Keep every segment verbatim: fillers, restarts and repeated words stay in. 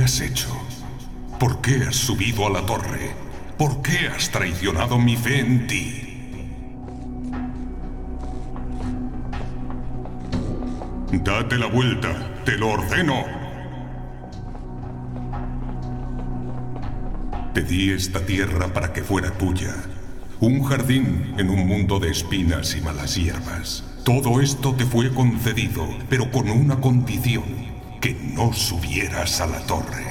¿Qué has hecho? ¿Por qué has subido a la torre? ¿Por qué has traicionado mi fe en ti? ¡Date la vuelta! ¡Te lo ordeno! Te di esta tierra para que fuera tuya. Un jardín en un mundo de espinas y malas hierbas. Todo esto te fue concedido, pero con una condición: que no subieras a la torre.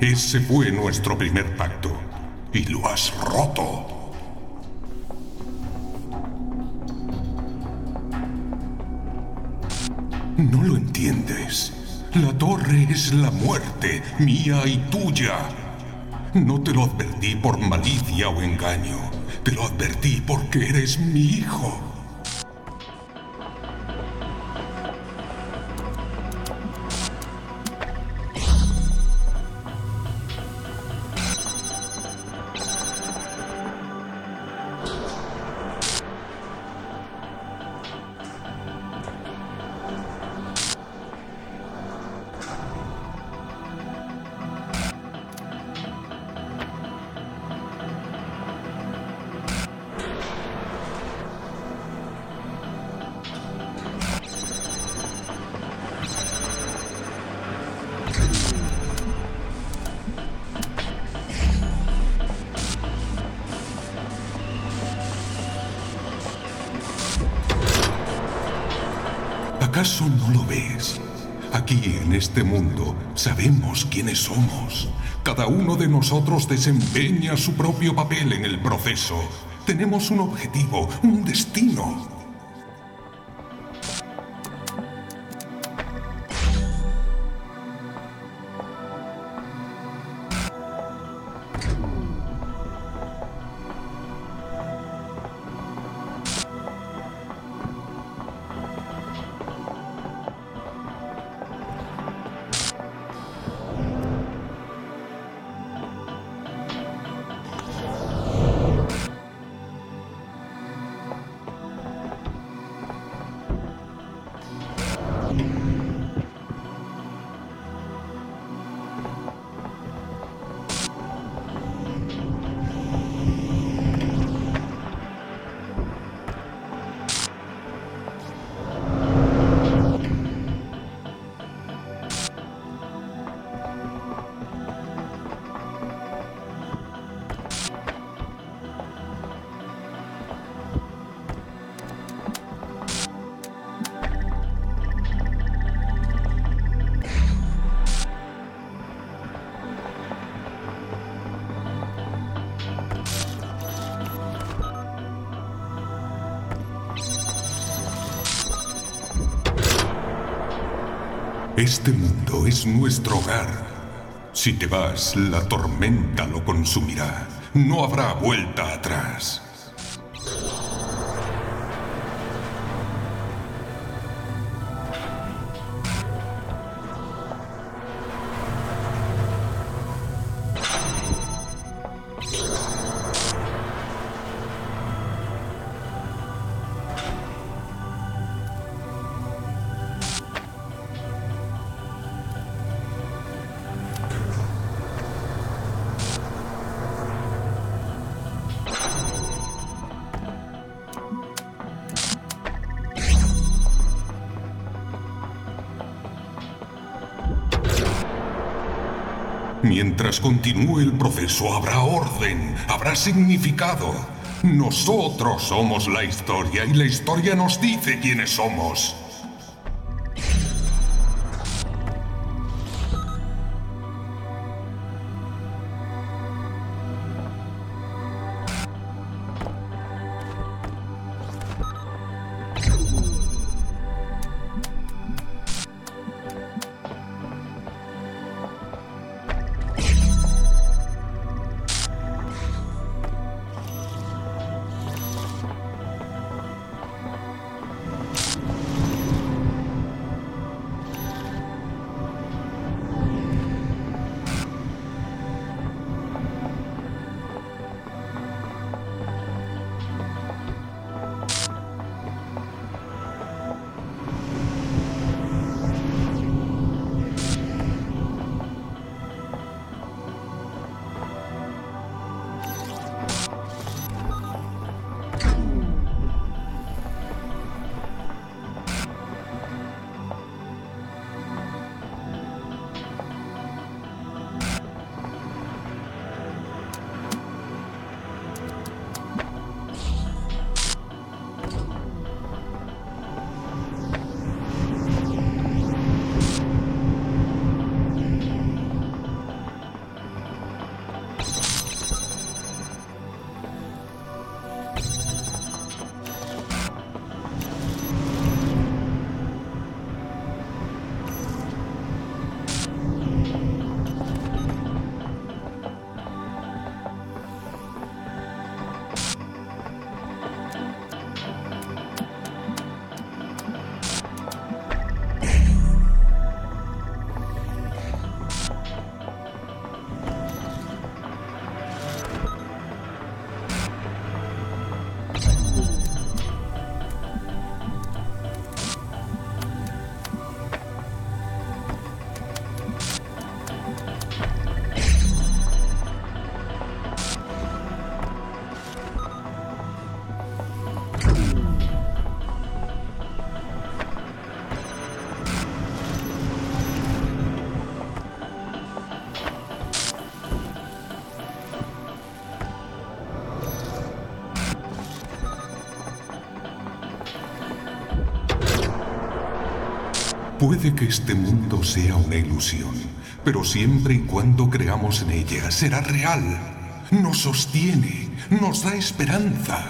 Ese fue nuestro primer pacto, y lo has roto. No lo entiendes. La torre es la muerte, mía y tuya. No te lo advertí por malicia o engaño. Te lo advertí porque eres mi hijo. ¿Acaso no lo ves? Aquí, en este mundo, sabemos quiénes somos. Cada uno de nosotros desempeña su propio papel en el proceso. Tenemos un objetivo, un destino. Este mundo es nuestro hogar. Si te vas, la tormenta lo consumirá. No habrá vuelta atrás. Mientras continúe el proceso, habrá orden, habrá significado. Nosotros somos la historia y la historia nos dice quiénes somos. Puede que este mundo sea una ilusión, pero siempre y cuando creamos en ella, será real. Nos sostiene, nos da esperanza.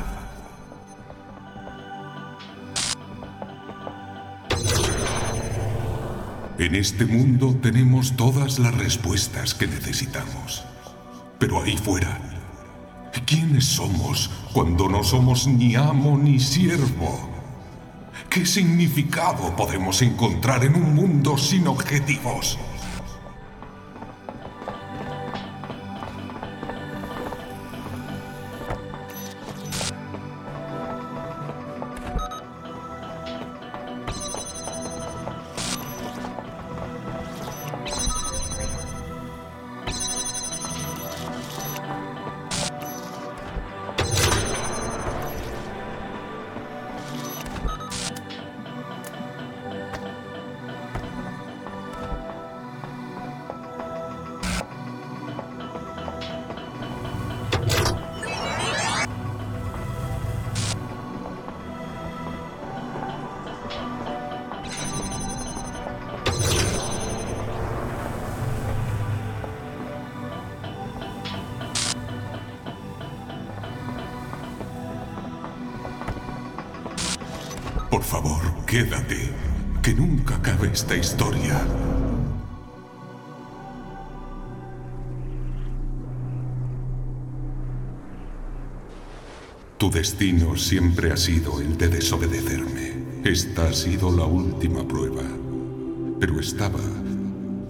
En este mundo tenemos todas las respuestas que necesitamos. Pero ahí fuera, ¿quiénes somos cuando no somos ni amo ni siervo? ¿Qué significado podemos encontrar en un mundo sin objetivos? Por favor, quédate, que nunca acabe esta historia. Tu destino siempre ha sido el de desobedecerme. Esta ha sido la última prueba. Pero estaba...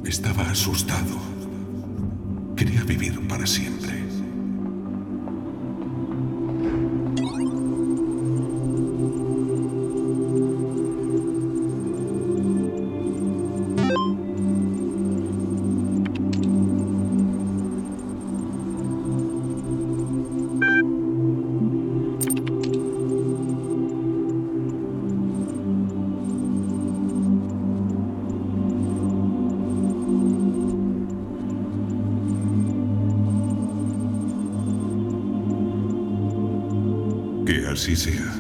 estaba asustado. Quería vivir para siempre. Que así sea,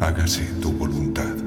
hágase tu voluntad.